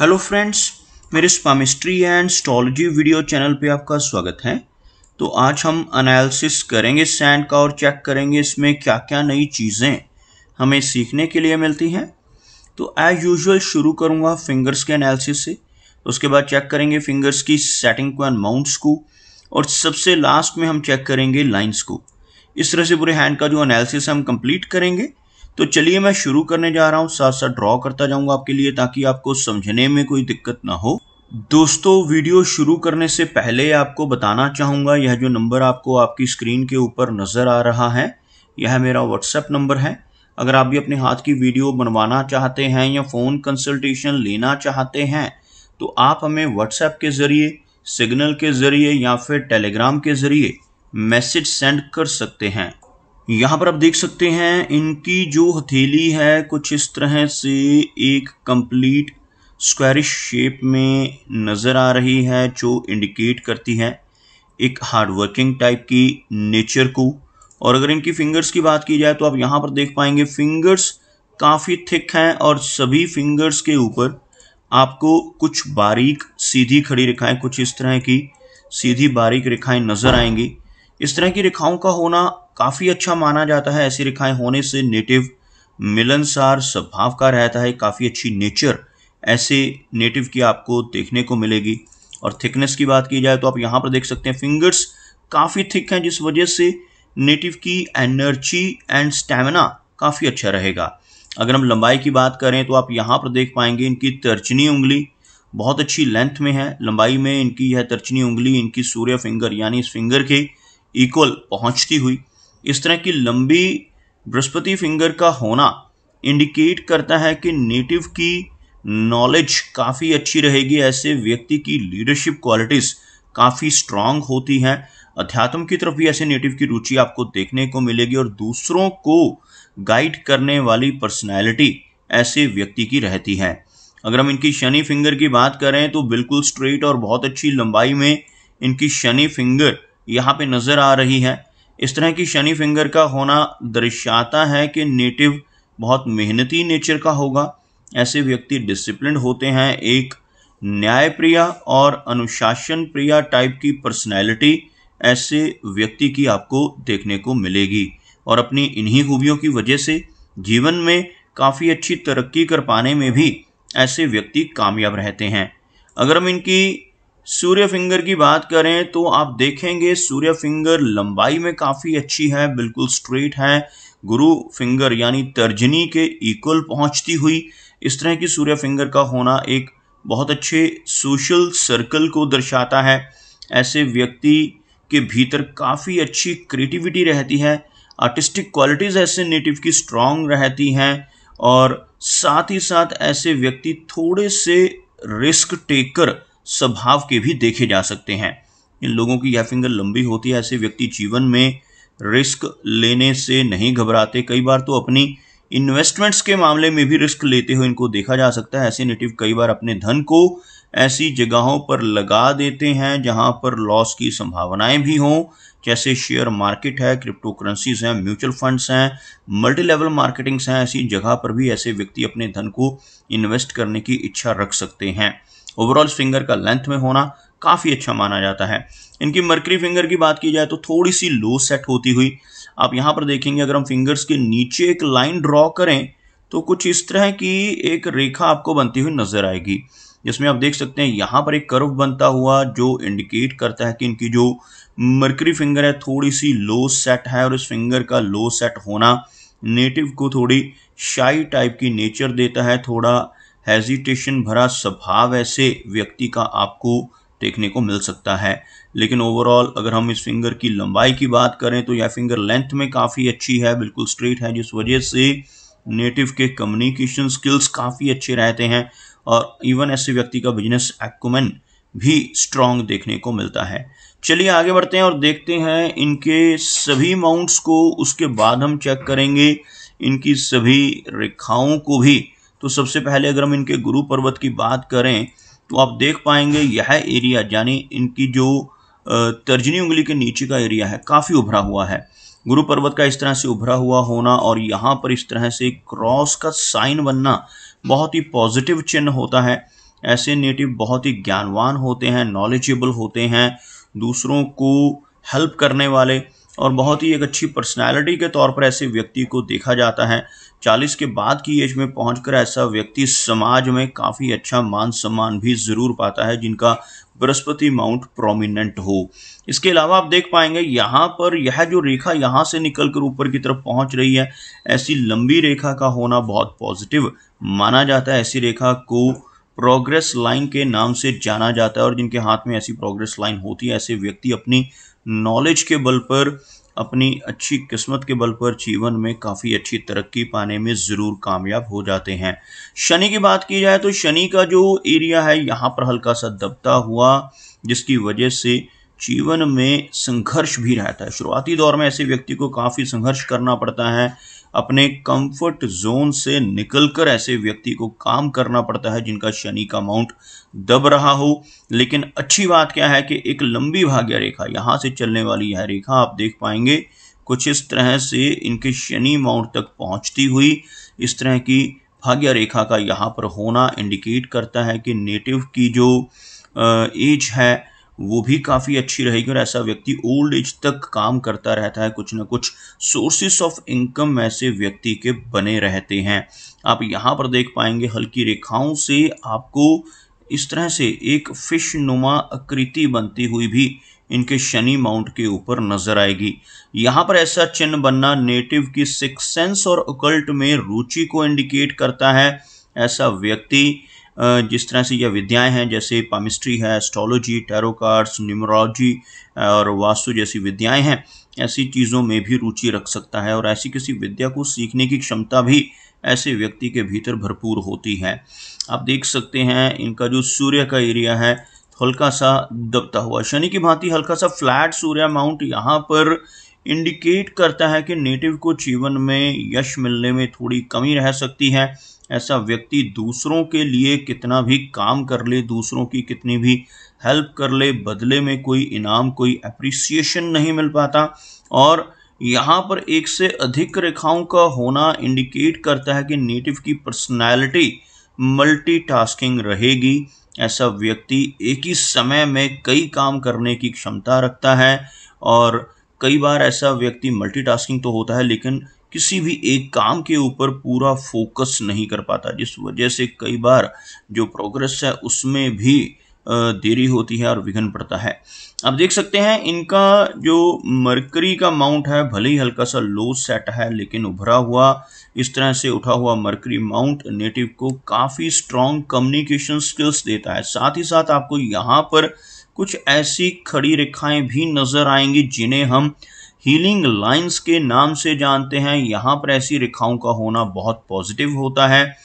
Hello friends, मेरे palmistry and astrology video channel पे आपका स्वागत है। तो आज हम एनालिसिस करेंगे सैंड का और चेक करेंगे इसमें क्या क्या नई चीज़ें हमें सीखने के लिए मिलती हैं। तो एज यूजुअल शुरू करूँगा फिंगर्स के एनालिसिस से, उसके बाद चेक करेंगे फिंगर्स की सेटिंग को एंड माउंट्स को, और सबसे लास्ट में हम चेक करेंगे लाइन्स को। इस तरह से पूरे हैंड का जो एनालिसिस हम कंप्लीट करेंगे। तो चलिए मैं शुरू करने जा रहा हूँ, साथ साथ ड्रॉ करता जाऊँगा आपके लिए ताकि आपको समझने में कोई दिक्कत ना हो। दोस्तों, वीडियो शुरू करने से पहले आपको बताना चाहूँगा, यह जो नंबर आपको आपकी स्क्रीन के ऊपर नज़र आ रहा है यह मेरा व्हाट्सएप नंबर है। अगर आप भी अपने हाथ की वीडियो बनवाना चाहते हैं या फ़ोन कंसल्टेशन लेना चाहते हैं तो आप हमें व्हाट्सएप के ज़रिए, सिग्नल के ज़रिए या फिर टेलीग्राम के ज़रिए मैसेज सेंड कर सकते हैं। यहाँ पर आप देख सकते हैं इनकी जो हथेली है कुछ इस तरह से एक कंप्लीट स्क्वायरिश शेप में नज़र आ रही है, जो इंडिकेट करती है एक हार्डवर्किंग टाइप की नेचर को। और अगर इनकी फिंगर्स की बात की जाए तो आप यहाँ पर देख पाएंगे फिंगर्स काफ़ी थिक हैं और सभी फिंगर्स के ऊपर आपको कुछ बारीक सीधी खड़ी रेखाएं, कुछ इस तरह की सीधी बारीक रेखाएं नज़र आएंगी। इस तरह की रेखाओं का होना काफ़ी अच्छा माना जाता है। ऐसी रेखाएं होने से नेटिव मिलनसार स्वभाव का रहता है, काफ़ी अच्छी नेचर ऐसे नेटिव की आपको देखने को मिलेगी। और थिकनेस की बात की जाए तो आप यहाँ पर देख सकते हैं फिंगर्स काफ़ी थिक हैं, जिस वजह से नेटिव की एनर्जी एंड स्टैमिना काफ़ी अच्छा रहेगा। अगर हम लंबाई की बात करें तो आप यहाँ पर देख पाएंगे इनकी तर्जनी उंगली बहुत अच्छी लेंथ में है, लंबाई में इनकी यह तर्जनी उंगली इनकी सूर्य फिंगर यानी इस फिंगर के इक्वल पहुँचती हुई। इस तरह की लंबी बृहस्पति फिंगर का होना इंडिकेट करता है कि नेटिव की नॉलेज काफ़ी अच्छी रहेगी, ऐसे व्यक्ति की लीडरशिप क्वालिटीज़ काफ़ी स्ट्रांग होती हैं। अध्यात्म की तरफ भी ऐसे नेटिव की रुचि आपको देखने को मिलेगी और दूसरों को गाइड करने वाली पर्सनैलिटी ऐसे व्यक्ति की रहती है। अगर हम इनकी शनि फिंगर की बात करें तो बिल्कुल स्ट्रेट और बहुत अच्छी लंबाई में इनकी शनि फिंगर यहाँ पे नज़र आ रही है। इस तरह की शनि फिंगर का होना दर्शाता है कि नेटिव बहुत मेहनती नेचर का होगा, ऐसे व्यक्ति डिसिप्लिन होते हैं, एक न्यायप्रिय और अनुशासन प्रिय टाइप की पर्सनैलिटी ऐसे व्यक्ति की आपको देखने को मिलेगी। और अपनी इन्हीं खूबियों की वजह से जीवन में काफ़ी अच्छी तरक्की कर पाने में भी ऐसे व्यक्ति कामयाब रहते हैं। अगर हम इनकी सूर्य फिंगर की बात करें तो आप देखेंगे सूर्य फिंगर लंबाई में काफ़ी अच्छी है, बिल्कुल स्ट्रेट है, गुरु फिंगर यानी तर्जनी के इक्वल पहुंचती हुई। इस तरह की सूर्य फिंगर का होना एक बहुत अच्छे सोशल सर्कल को दर्शाता है, ऐसे व्यक्ति के भीतर काफ़ी अच्छी क्रिएटिविटी रहती है, आर्टिस्टिक क्वालिटीज़ ऐसे नेटिव की स्ट्रांग रहती हैं। और साथ ही साथ ऐसे व्यक्ति थोड़े से रिस्क टेकर स्वभाव के भी देखे जा सकते हैं। इन लोगों की यह फिंगर लंबी होती है, ऐसे व्यक्ति जीवन में रिस्क लेने से नहीं घबराते, कई बार तो अपनी इन्वेस्टमेंट्स के मामले में भी रिस्क लेते हुए इनको देखा जा सकता है। ऐसे नेटिव कई बार अपने धन को ऐसी जगहों पर लगा देते हैं जहां पर लॉस की संभावनाएं भी हों, जैसे शेयर मार्केट है, क्रिप्टो करेंसीज हैं, म्यूचुअल फंड्स हैं, मल्टी लेवल मार्केटिंग्स हैं। ऐसी जगह पर भी ऐसे व्यक्ति अपने धन को इन्वेस्ट करने की इच्छा रख सकते हैं। ओवरऑल फिंगर का लेंथ में होना काफ़ी अच्छा माना जाता है। इनकी मरकरी फिंगर की बात की जाए तो थोड़ी सी लो सेट होती हुई आप यहाँ पर देखेंगे। अगर हम फिंगर्स के नीचे एक लाइन ड्रॉ करें तो कुछ इस तरह की एक रेखा आपको बनती हुई नज़र आएगी, जिसमें आप देख सकते हैं यहाँ पर एक कर्व बनता हुआ, जो इंडिकेट करता है कि इनकी जो मरकरी फिंगर है थोड़ी सी लो सेट है। और इस फिंगर का लो सेट होना नेटिव को थोड़ी शाई टाइप की नेचर देता है, थोड़ा हेजिटेशन भरा स्वभाव ऐसे व्यक्ति का आपको देखने को मिल सकता है। लेकिन ओवरऑल अगर हम इस फिंगर की लंबाई की बात करें तो यह फिंगर लेंथ में काफ़ी अच्छी है, बिल्कुल स्ट्रेट है, जिस वजह से नेटिव के कम्युनिकेशन स्किल्स काफ़ी अच्छे रहते हैं। और इवन ऐसे व्यक्ति का बिजनेस एक्यूमेन भी स्ट्रांग देखने को मिलता है। चलिए आगे बढ़ते हैं और देखते हैं इनके सभी माउंट्स को, उसके बाद हम चेक करेंगे इनकी सभी रेखाओं को भी। तो सबसे पहले अगर हम इनके गुरु पर्वत की बात करें तो आप देख पाएंगे यह एरिया यानी इनकी जो तर्जनी उंगली के नीचे का एरिया है काफ़ी उभरा हुआ है। गुरु पर्वत का इस तरह से उभरा हुआ होना और यहाँ पर इस तरह से क्रॉस का साइन बनना बहुत ही पॉजिटिव चिन्ह होता है। ऐसे नेटिव बहुत ही ज्ञानवान होते हैं, नॉलेजेबल होते हैं, दूसरों को हेल्प करने वाले और बहुत ही एक अच्छी पर्सनालिटी के तौर पर ऐसे व्यक्ति को देखा जाता है। 40 के बाद की एज में पहुंचकर ऐसा व्यक्ति समाज में काफ़ी अच्छा मान सम्मान भी ज़रूर पाता है जिनका बृहस्पति माउंट प्रोमिनेंट हो। इसके अलावा आप देख पाएंगे यहाँ पर यह जो रेखा यहाँ से निकलकर ऊपर की तरफ पहुँच रही है, ऐसी लंबी रेखा का होना बहुत पॉजिटिव माना जाता है। ऐसी रेखा को प्रोग्रेस लाइन के नाम से जाना जाता है और जिनके हाथ में ऐसी प्रोग्रेस लाइन होती है, ऐसे व्यक्ति अपनी नॉलेज के बल पर, अपनी अच्छी किस्मत के बल पर जीवन में काफ़ी अच्छी तरक्की पाने में ज़रूर कामयाब हो जाते हैं। शनि की बात की जाए तो शनि का जो एरिया है यहाँ पर हल्का सा दबता हुआ, जिसकी वजह से जीवन में संघर्ष भी रहता है। शुरुआती दौर में ऐसे व्यक्ति को काफ़ी संघर्ष करना पड़ता है, अपने कंफर्ट जोन से निकलकर ऐसे व्यक्ति को काम करना पड़ता है जिनका शनि का माउंट दब रहा हो। लेकिन अच्छी बात क्या है कि एक लंबी भाग्य रेखा यहाँ से चलने वाली यह रेखा आप देख पाएंगे कुछ इस तरह से इनके शनि माउंट तक पहुँचती हुई, इस तरह की भाग्य रेखा का यहाँ पर होना इंडिकेट करता है कि नेटिव की जो एज है वो भी काफ़ी अच्छी रहेगी और ऐसा व्यक्ति ओल्ड एज तक काम करता रहता है। कुछ ना कुछ सोर्सेस ऑफ इनकम ऐसे व्यक्ति के बने रहते हैं। आप यहाँ पर देख पाएंगे हल्की रेखाओं से आपको इस तरह से एक फिश नुमा आकृति बनती हुई भी इनके शनि माउंट के ऊपर नजर आएगी। यहाँ पर ऐसा चिन्ह बनना नेटिव की सिक्स सेंस और अकल्ट में रुचि को इंडिकेट करता है। ऐसा व्यक्ति जिस तरह से यह विद्याएं हैं जैसे पामिस्ट्री है, एस्ट्रोलॉजी, टैरो कार्ड्स, न्यूमरोलॉजी और वास्तु जैसी विद्याएं हैं, ऐसी चीज़ों में भी रुचि रख सकता है और ऐसी किसी विद्या को सीखने की क्षमता भी ऐसे व्यक्ति के भीतर भरपूर होती है। आप देख सकते हैं इनका जो सूर्य का एरिया है हल्का सा दबता हुआ, शनि की भांति हल्का सा फ्लैट सूर्य माउंट यहाँ पर इंडिकेट करता है कि नेटिव को जीवन में यश मिलने में थोड़ी कमी रह सकती है। ऐसा व्यक्ति दूसरों के लिए कितना भी काम कर ले, दूसरों की कितनी भी हेल्प कर ले, बदले में कोई इनाम, कोई एप्रिसिएशन नहीं मिल पाता। और यहाँ पर एक से अधिक रेखाओं का होना इंडिकेट करता है कि नेटिव की पर्सनालिटी मल्टीटास्किंग रहेगी। ऐसा व्यक्ति एक ही समय में कई काम करने की क्षमता रखता है और कई बार ऐसा व्यक्ति मल्टीटास्किंग तो होता है लेकिन किसी भी एक काम के ऊपर पूरा फोकस नहीं कर पाता, जिस वजह से कई बार जो प्रोग्रेस है उसमें भी देरी होती है और विघ्न पड़ता है। आप देख सकते हैं इनका जो मरकरी का माउंट है भले ही हल्का सा लो सेट है लेकिन उभरा हुआ, इस तरह से उठा हुआ मरकरी माउंट नेटिव को काफ़ी स्ट्रॉन्ग कम्युनिकेशन स्किल्स देता है। साथ ही साथ आपको यहाँ पर कुछ ऐसी खड़ी रेखाएं भी नज़र आएंगी जिन्हें हम हीलिंग लाइंस के नाम से जानते हैं। यहाँ पर ऐसी रेखाओं का होना बहुत पॉजिटिव होता है।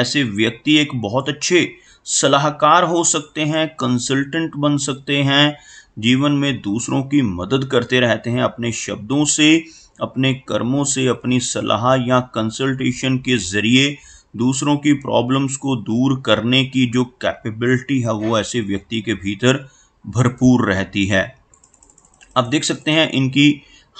ऐसे व्यक्ति एक बहुत अच्छे सलाहकार हो सकते हैं, कंसल्टेंट बन सकते हैं, जीवन में दूसरों की मदद करते रहते हैं। अपने शब्दों से, अपने कर्मों से, अपनी सलाह या कंसल्टेशन के ज़रिए दूसरों की प्रॉब्लम्स को दूर करने की जो कैपेबिलिटी है वो ऐसे व्यक्ति के भीतर भरपूर रहती है। आप देख सकते हैं इनकी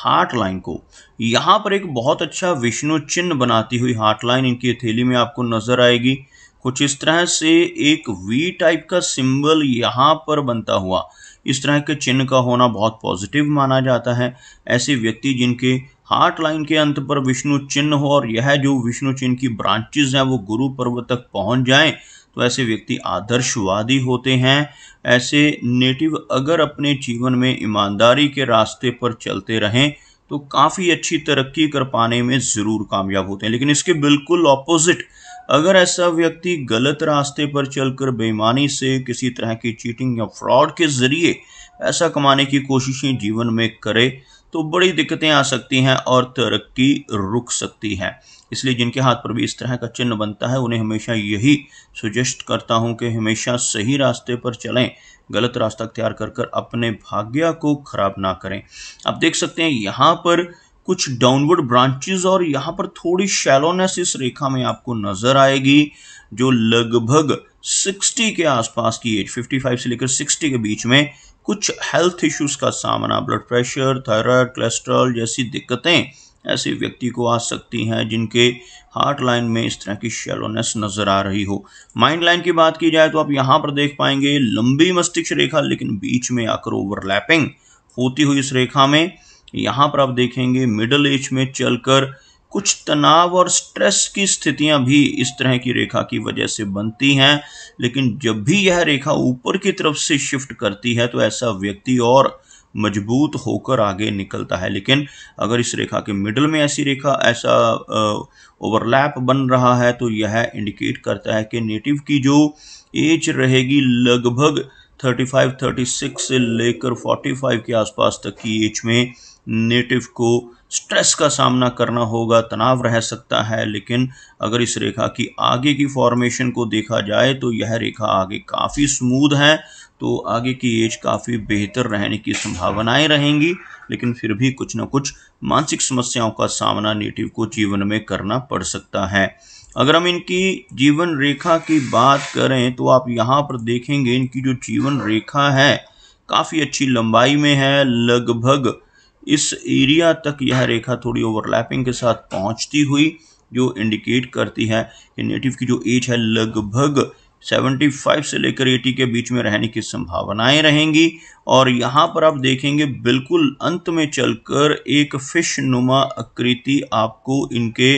हार्ट लाइन को यहाँ पर एक बहुत अच्छा विष्णु चिन्ह बनाती हुई हार्ट लाइन इनकी हथेली में आपको नजर आएगी। कुछ इस तरह से एक वी टाइप का सिंबल यहाँ पर बनता हुआ, इस तरह के चिन्ह का होना बहुत पॉजिटिव माना जाता है। ऐसे व्यक्ति जिनके हार्ट लाइन के अंत पर विष्णु चिन्ह हो और यह जो विष्णु चिन्ह की ब्रांचेज हैं वो गुरु पर्व तक पहुँच जाएं तो ऐसे व्यक्ति आदर्शवादी होते हैं। ऐसे नेटिव अगर अपने जीवन में ईमानदारी के रास्ते पर चलते रहें तो काफ़ी अच्छी तरक्की कर पाने में ज़रूर कामयाब होते हैं। लेकिन इसके बिल्कुल ऑपोजिट अगर ऐसा व्यक्ति गलत रास्ते पर चलकर बेईमानी से, किसी तरह की चीटिंग या फ्रॉड के ज़रिए पैसा कमाने की कोशिशें जीवन में करे तो बड़ी दिक्कतें आ सकती हैं और तरक्की रुक सकती है। इसलिए जिनके हाथ पर भी इस तरह का चिन्ह बनता है उन्हें हमेशा यही सुजेस्ट करता हूं कि हमेशा सही रास्ते पर चलें, गलत रास्ता अख्तियार कर अपने भाग्य को खराब ना करें। आप देख सकते हैं यहाँ पर कुछ डाउनवर्ड ब्रांचेस और यहाँ पर थोड़ी शैलोनेस इस रेखा में आपको नजर आएगी जो लगभग 60 के आसपास की एज, 55 से लेकर 60 के बीच में कुछ हेल्थ इश्यूज का सामना, ब्लड प्रेशर, थायराइड, कोलेस्ट्रॉल जैसी दिक्कतें ऐसे व्यक्ति को आ सकती हैं जिनके हार्ट लाइन में इस तरह की शैलोनेस नज़र आ रही हो। माइंड लाइन की बात की जाए तो आप यहाँ पर देख पाएंगे लंबी मस्तिष्क रेखा, लेकिन बीच में आकर ओवरलैपिंग होती हुई इस रेखा में। यहाँ पर आप देखेंगे मिडल एज में चलकर कुछ तनाव और स्ट्रेस की स्थितियां भी इस तरह की रेखा की वजह से बनती हैं, लेकिन जब भी यह रेखा ऊपर की तरफ से शिफ्ट करती है तो ऐसा व्यक्ति और मजबूत होकर आगे निकलता है। लेकिन अगर इस रेखा के मिडल में ऐसी रेखा ऐसा ओवरलैप बन रहा है तो यह इंडिकेट करता है कि नेटिव की जो एज रहेगी लगभग 35, 36 से लेकर 45 के आसपास तक की एज में नेटिव को स्ट्रेस का सामना करना होगा, तनाव रह सकता है। लेकिन अगर इस रेखा की आगे की फॉर्मेशन को देखा जाए तो यह रेखा आगे काफ़ी स्मूथ है, तो आगे की एज काफ़ी बेहतर रहने की संभावनाएं रहेंगी। लेकिन फिर भी कुछ ना कुछ मानसिक समस्याओं का सामना नेटिव को जीवन में करना पड़ सकता है। अगर हम इनकी जीवन रेखा की बात करें तो आप यहाँ पर देखेंगे इनकी जो जीवन रेखा है काफ़ी अच्छी लंबाई में है, लगभग इस एरिया तक यह रेखा थोड़ी ओवरलैपिंग के साथ पहुँचती हुई, जो इंडिकेट करती है कि नेटिव की जो एज है लगभग 75 से लेकर 80 के बीच में रहने की संभावनाएं रहेंगी। और यहाँ पर आप देखेंगे बिल्कुल अंत में चलकर एक फिश नुमा आकृति आपको इनके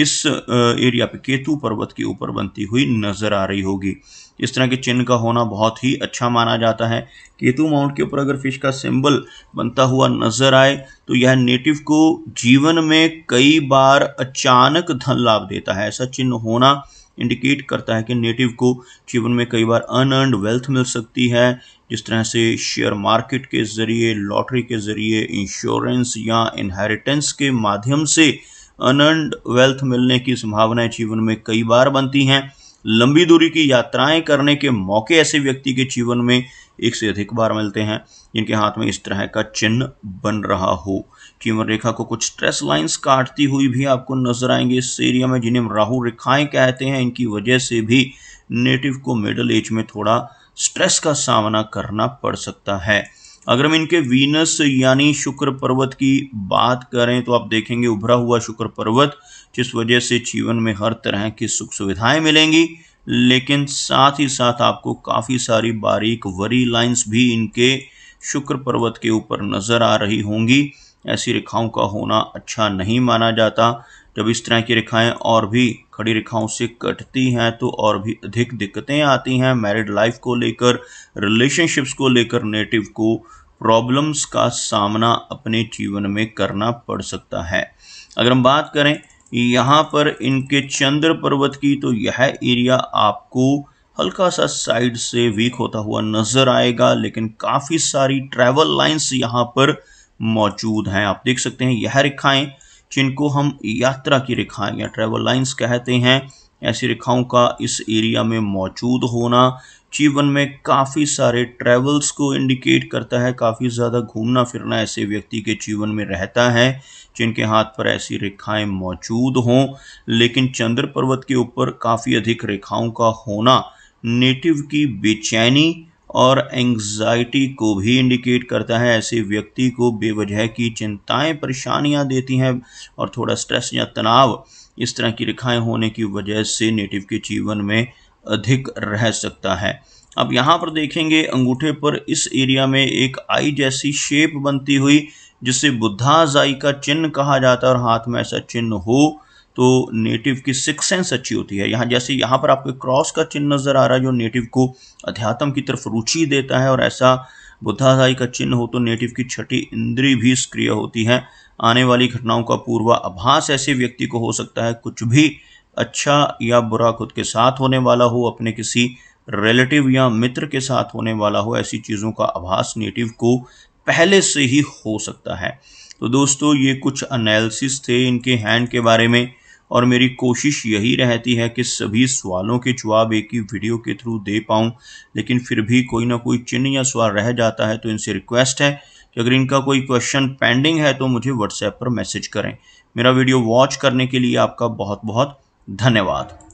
इस एरिया पे केतु पर्वत के ऊपर बनती हुई नज़र आ रही होगी। इस तरह के चिन्ह का होना बहुत ही अच्छा माना जाता है। केतु माउंट के ऊपर अगर फिश का सिंबल बनता हुआ नजर आए तो यह नेटिव को जीवन में कई बार अचानक धन लाभ देता है। ऐसा चिन्ह होना इंडिकेट करता है कि नेटिव को जीवन में कई बार अनअर्न्ड वेल्थ मिल सकती है, जिस तरह से शेयर मार्केट के ज़रिए, लॉटरी के ज़रिए, इंश्योरेंस या इनहेरिटेंस के माध्यम से अनअर्न्ड वेल्थ मिलने की संभावनाएं जीवन में कई बार बनती हैं। लंबी दूरी की यात्राएं करने के मौके ऐसे व्यक्ति के जीवन में एक से अधिक बार मिलते हैं जिनके हाथ में इस तरह का चिन्ह बन रहा हो। जीवन रेखा को कुछ स्ट्रेस लाइंस काटती हुई भी आपको नजर आएंगे इस एरिया में, जिन्हें राहु रेखाएं कहते हैं। इनकी वजह से भी नेटिव को मिडिल एज में थोड़ा स्ट्रेस का सामना करना पड़ सकता है। अगर हम इनके वीनस यानी शुक्र पर्वत की बात करें तो आप देखेंगे उभरा हुआ शुक्र पर्वत, जिस वजह से जीवन में हर तरह की सुख सुविधाएं मिलेंगी, लेकिन साथ ही साथ आपको काफ़ी सारी बारीक वरी लाइंस भी इनके शुक्र पर्वत के ऊपर नज़र आ रही होंगी। ऐसी रेखाओं का होना अच्छा नहीं माना जाता। जब इस तरह की रेखाएं और भी खड़ी रेखाओं से कटती हैं तो और भी अधिक दिक्कतें आती हैं। मैरिड लाइफ को लेकर, रिलेशनशिप्स को लेकर नेटिव को प्रॉब्लम्स का सामना अपने जीवन में करना पड़ सकता है। अगर हम बात करें यहाँ पर इनके चंद्र पर्वत की तो यह एरिया आपको हल्का सा साइड से वीक होता हुआ नजर आएगा, लेकिन काफ़ी सारी ट्रैवल लाइंस यहाँ पर मौजूद हैं। आप देख सकते हैं यह रेखाएं जिनको हम यात्रा की रेखाएं या ट्रैवल लाइंस कहते हैं, ऐसी रेखाओं का इस एरिया में मौजूद होना जीवन में काफ़ी सारे ट्रैवल्स को इंडिकेट करता है। काफ़ी ज़्यादा घूमना फिरना ऐसे व्यक्ति के जीवन में रहता है जिनके हाथ पर ऐसी रेखाएं मौजूद हों। लेकिन चंद्र पर्वत के ऊपर काफ़ी अधिक रेखाओं का होना नेटिव की बेचैनी और एंग्जाइटी को भी इंडिकेट करता है। ऐसे व्यक्ति को बेवजह की चिंताएं परेशानियां देती हैं और थोड़ा स्ट्रेस या तनाव इस तरह की रेखाएं होने की वजह से नेटिव के जीवन में अधिक रह सकता है। अब यहाँ पर देखेंगे अंगूठे पर इस एरिया में एक आई जैसी शेप बनती हुई, जिसे बुद्धाज आई का चिन्ह कहा जाता है, और हाथ में ऐसा चिन्ह हो तो नेटिव की सिक्स सेंस अच्छी होती है। यहाँ जैसे यहाँ पर आपको क्रॉस का चिन्ह नज़र आ रहा है जो नेटिव को अध्यात्म की तरफ रुचि देता है, और ऐसा बुद्धाधाई का चिन्ह हो तो नेटिव की छठी इंद्री भी सक्रिय होती है। आने वाली घटनाओं का पूर्वाभास ऐसे व्यक्ति को हो सकता है। कुछ भी अच्छा या बुरा खुद के साथ होने वाला हो, अपने किसी रिलेटिव या मित्र के साथ होने वाला हो, ऐसी चीज़ों का आभास नेटिव को पहले से ही हो सकता है। तो दोस्तों ये कुछ एनालिसिस थे इनके हैंड के बारे में, और मेरी कोशिश यही रहती है कि सभी सवालों के जवाब एक ही वीडियो के थ्रू दे पाऊं, लेकिन फिर भी कोई ना कोई चिन्ह या सवाल रह जाता है। तो इनसे रिक्वेस्ट है कि अगर इनका कोई क्वेश्चन पेंडिंग है तो मुझे व्हाट्सएप पर मैसेज करें। मेरा वीडियो वॉच करने के लिए आपका बहुत बहुत धन्यवाद।